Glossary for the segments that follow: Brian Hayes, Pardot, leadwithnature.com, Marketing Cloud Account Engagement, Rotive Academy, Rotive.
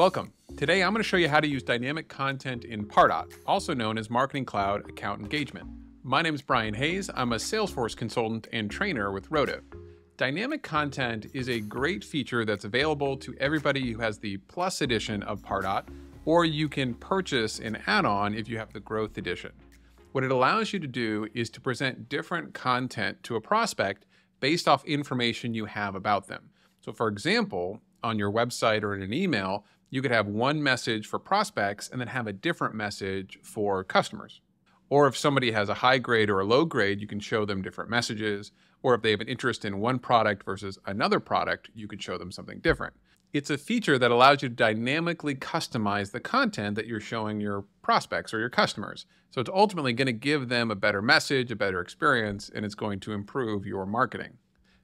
Welcome. Today, I'm going to show you how to use dynamic content in Pardot, also known as Marketing Cloud Account Engagement. My name is Brian Hayes. I'm a Salesforce consultant and trainer with Rotive. Dynamic content is a great feature that's available to everybody who has the Plus edition of Pardot, or you can purchase an add-on if you have the Growth edition. What it allows you to do is to present different content to a prospect based off information you have about them. So for example, on your website or in an email, you could have one message for prospects and then have a different message for customers. Or if somebody has a high grade or a low grade, you can show them different messages. Or if they have an interest in one product versus another product, you could show them something different. It's a feature that allows you to dynamically customize the content that you're showing your prospects or your customers. So it's ultimately going to give them a better message, a better experience, and it's going to improve your marketing.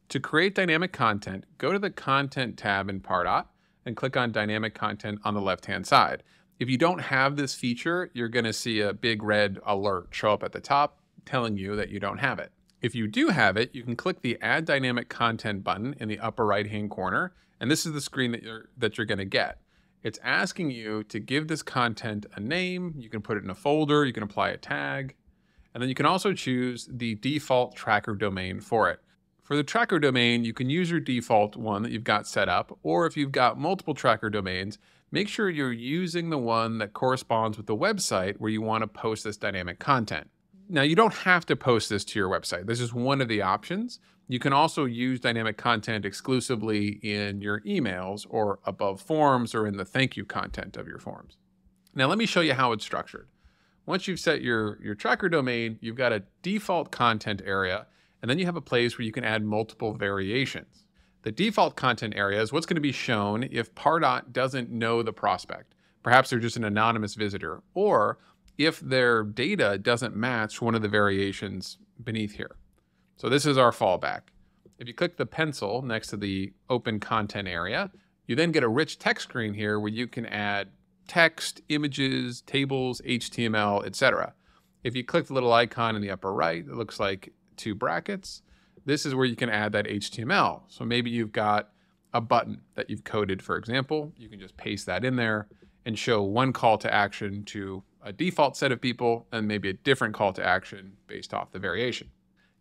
To create dynamic content, go to the Content tab in Pardot and click on Dynamic Content on the left-hand side. If you don't have this feature, you're going to see a big red alert show up at the top telling you that you don't have it. If you do have it, you can click the Add Dynamic Content button in the upper right-hand corner, and this is the screen that you're going to get. It's asking you to give this content a name. You can put it in a folder, you can apply a tag, and then you can also choose the default tracker domain for it. For the tracker domain, you can use your default one that you've got set up, or if you've got multiple tracker domains, make sure you're using the one that corresponds with the website where you want to post this dynamic content. Now, you don't have to post this to your website. This is one of the options. You can also use dynamic content exclusively in your emails or above forms or in the thank you content of your forms. Now, let me show you how it's structured. Once you've set your tracker domain, you've got a default content area, and then you have a place where you can add multiple variations. The default content area is what's going to be shown if Pardot doesn't know the prospect. Perhaps they're just an anonymous visitor, or if their data doesn't match one of the variations beneath here. So this is our fallback. If you click the pencil next to the open content area, you then get a rich text screen here where you can add text, images, tables, HTML, etc. If you click the little icon in the upper right, it looks like two brackets. This is where you can add that HTML. So maybe you've got a button that you've coded, for example. You can just paste that in there and show one call to action to a default set of people and maybe a different call to action based off the variation.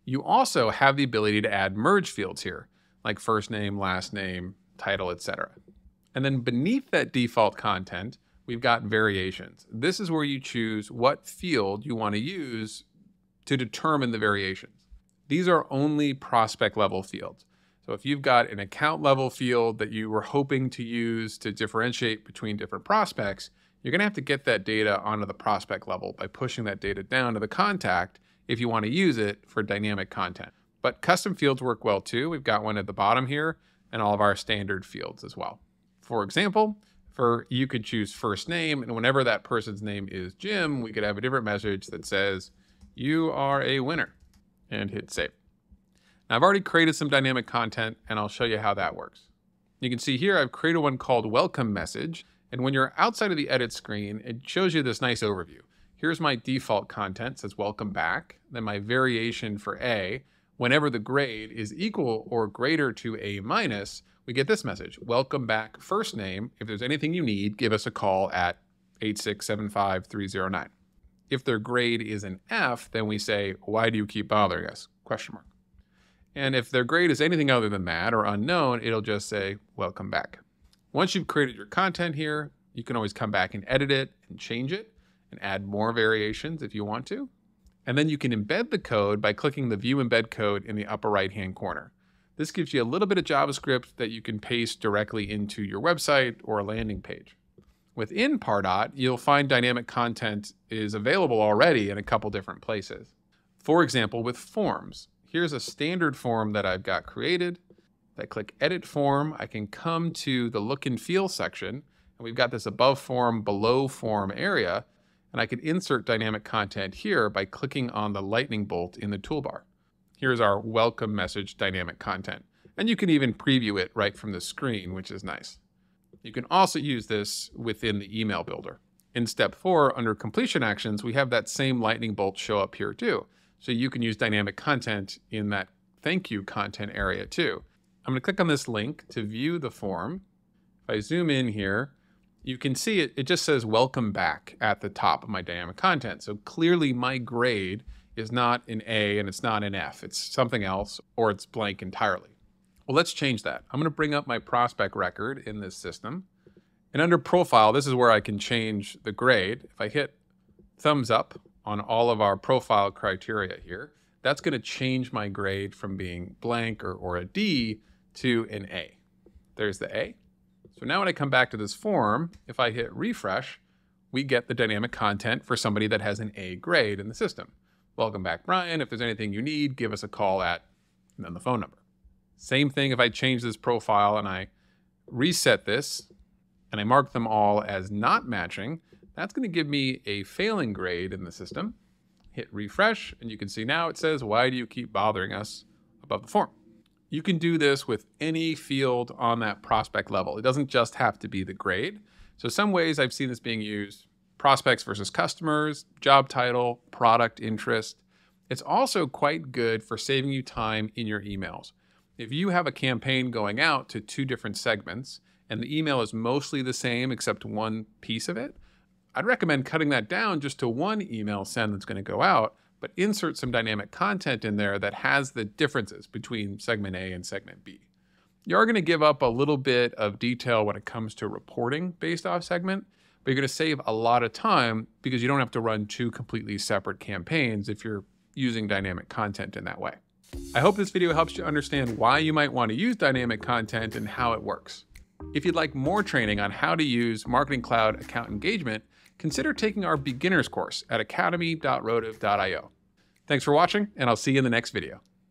You also have the ability to add merge fields here, like first name, last name, title, etc. And then beneath that default content, we've got variations. This is where you choose what field you want to use to determine the variations. These are only prospect level fields. So if you've got an account level field that you were hoping to use to differentiate between different prospects, you're going to have to get that data onto the prospect level by pushing that data down to the contact if you want to use it for dynamic content. But custom fields work well too. We've got one at the bottom here and all of our standard fields as well. For example, you could choose first name, and whenever that person's name is Jim, we could have a different message that says, "You are a winner," and hit save. Now, I've already created some dynamic content, and I'll show you how that works. You can see here I've created one called Welcome Message, and when you're outside of the edit screen, it shows you this nice overview. Here's my default content, says Welcome Back, then my variation for A. Whenever the grade is equal or greater to A-, we get this message, Welcome Back First Name. If there's anything you need, give us a call at 8675309. If their grade is an F, then we say, "Why do you keep bothering us?" ? And if their grade is anything other than that or unknown, it'll just say, "Welcome back." Once you've created your content here, you can always come back and edit it and change it and add more variations if you want to. And then you can embed the code by clicking the View Embed Code in the upper right-hand corner. This gives you a little bit of JavaScript that you can paste directly into your website or a landing page. Within Pardot, you'll find dynamic content is available already in a couple different places. For example, with forms, here's a standard form that I've got created. If I click Edit Form, I can come to the Look and Feel section, and we've got this above form, below form area, and I can insert dynamic content here by clicking on the lightning bolt in the toolbar. Here's our welcome message dynamic content, and you can even preview it right from the screen, which is nice. You can also use this within the email builder. In step 4, under completion actions, we have that same lightning bolt show up here too. So you can use dynamic content in that thank you content area too. I'm going to click on this link to view the form. If I zoom in here, you can see it just says welcome back at the top of my dynamic content. So clearly my grade is not an A and it's not an F. It's something else, or it's blank entirely. Well, let's change that. I'm going to bring up my prospect record in this system. And under profile, this is where I can change the grade. If I hit thumbs up on all of our profile criteria here, that's going to change my grade from being blank or a D to an A. There's the A. So now when I come back to this form, if I hit refresh, we get the dynamic content for somebody that has an A grade in the system. Welcome back, Brian. If there's anything you need, give us a call at, and then the phone number. Same thing if I change this profile and I reset this and I mark them all as not matching, that's going to give me a failing grade in the system. Hit refresh, and you can see now it says, why do you keep bothering us above the form? You can do this with any field on that prospect level. It doesn't just have to be the grade. So some ways I've seen this being used: prospects versus customers, job title, product interest. It's also quite good for saving you time in your emails. If you have a campaign going out to two different segments and the email is mostly the same except one piece of it, I'd recommend cutting that down just to one email send that's going to go out, but insert some dynamic content in there that has the differences between segment A and segment B. You are going to give up a little bit of detail when it comes to reporting based off segment, but you're going to save a lot of time because you don't have to run two completely separate campaigns if you're using dynamic content in that way. I hope this video helps you understand why you might want to use dynamic content and how it works. If you'd like more training on how to use Marketing Cloud Account Engagement, consider taking our beginner's course at academy.rotive.io. Thanks for watching, and I'll see you in the next video.